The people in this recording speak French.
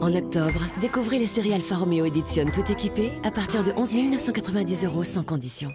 En octobre, découvrez les séries Alfa Romeo Edition tout équipé à partir de 11 990 euros sans condition.